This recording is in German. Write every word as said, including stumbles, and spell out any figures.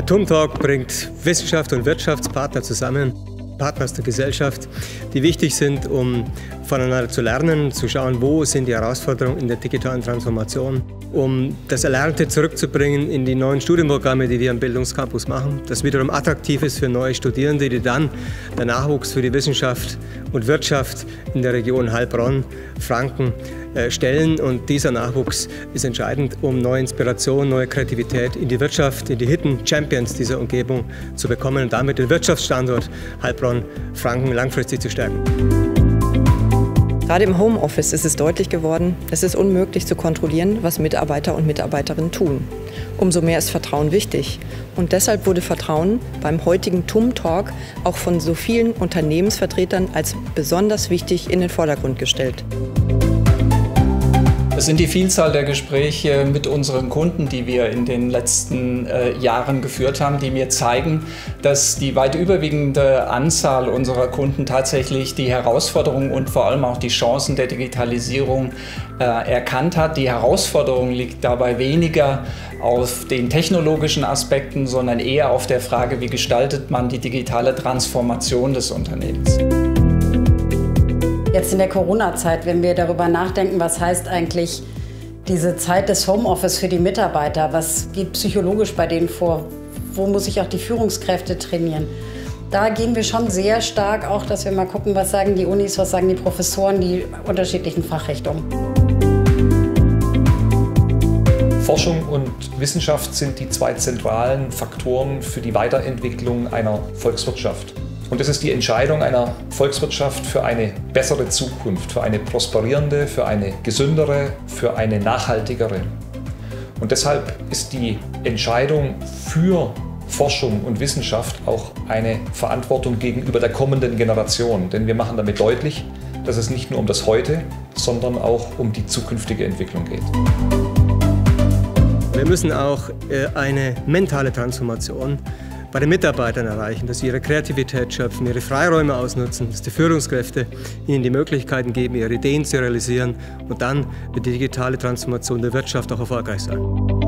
Der T U M Talk bringt Wissenschaft und Wirtschaftspartner zusammen, Partner aus der Gesellschaft, die wichtig sind, um voneinander zu lernen, zu schauen, wo sind die Herausforderungen in der digitalen Transformation, um das Erlernte zurückzubringen in die neuen Studienprogramme, die wir am Bildungscampus machen, das wiederum attraktiv ist für neue Studierende, die dann der Nachwuchs für die Wissenschaft und Wirtschaft in der Region Heilbronn, Franken stellen. Und dieser Nachwuchs ist entscheidend, um neue Inspiration, neue Kreativität in die Wirtschaft, in die Hidden Champions dieser Umgebung zu bekommen und damit den Wirtschaftsstandort Heilbronn, Franken langfristig zu stärken. Gerade im Homeoffice ist es deutlich geworden, es ist unmöglich zu kontrollieren, was Mitarbeiter und Mitarbeiterinnen tun. Umso mehr ist Vertrauen wichtig. Und deshalb wurde Vertrauen beim heutigen T U M Talk auch von so vielen Unternehmensvertretern als besonders wichtig in den Vordergrund gestellt. Es sind die Vielzahl der Gespräche mit unseren Kunden, die wir in den letzten äh, Jahren geführt haben, die mir zeigen, dass die weit überwiegende Anzahl unserer Kunden tatsächlich die Herausforderungen und vor allem auch die Chancen der Digitalisierung äh, erkannt hat. Die Herausforderung liegt dabei weniger auf den technologischen Aspekten, sondern eher auf der Frage, wie gestaltet man die digitale Transformation des Unternehmens. Jetzt in der Corona-Zeit, wenn wir darüber nachdenken, was heißt eigentlich diese Zeit des Homeoffice für die Mitarbeiter, was geht psychologisch bei denen vor, wo muss ich auch die Führungskräfte trainieren? Da gehen wir schon sehr stark auch, dass wir mal gucken, was sagen die Unis, was sagen die Professoren, die unterschiedlichen Fachrichtungen. Forschung und Wissenschaft sind die zwei zentralen Faktoren für die Weiterentwicklung einer Volkswirtschaft. Und das ist die Entscheidung einer Volkswirtschaft für eine bessere Zukunft, für eine prosperierende, für eine gesündere, für eine nachhaltigere. Und deshalb ist die Entscheidung für Forschung und Wissenschaft auch eine Verantwortung gegenüber der kommenden Generation. Denn wir machen damit deutlich, dass es nicht nur um das Heute, sondern auch um die zukünftige Entwicklung geht. Wir müssen auch eine mentale Transformation bei den Mitarbeitern erreichen, dass sie ihre Kreativität schöpfen, ihre Freiräume ausnutzen, dass die Führungskräfte ihnen die Möglichkeiten geben, ihre Ideen zu realisieren, und dann wird die digitale Transformation der Wirtschaft auch erfolgreich sein.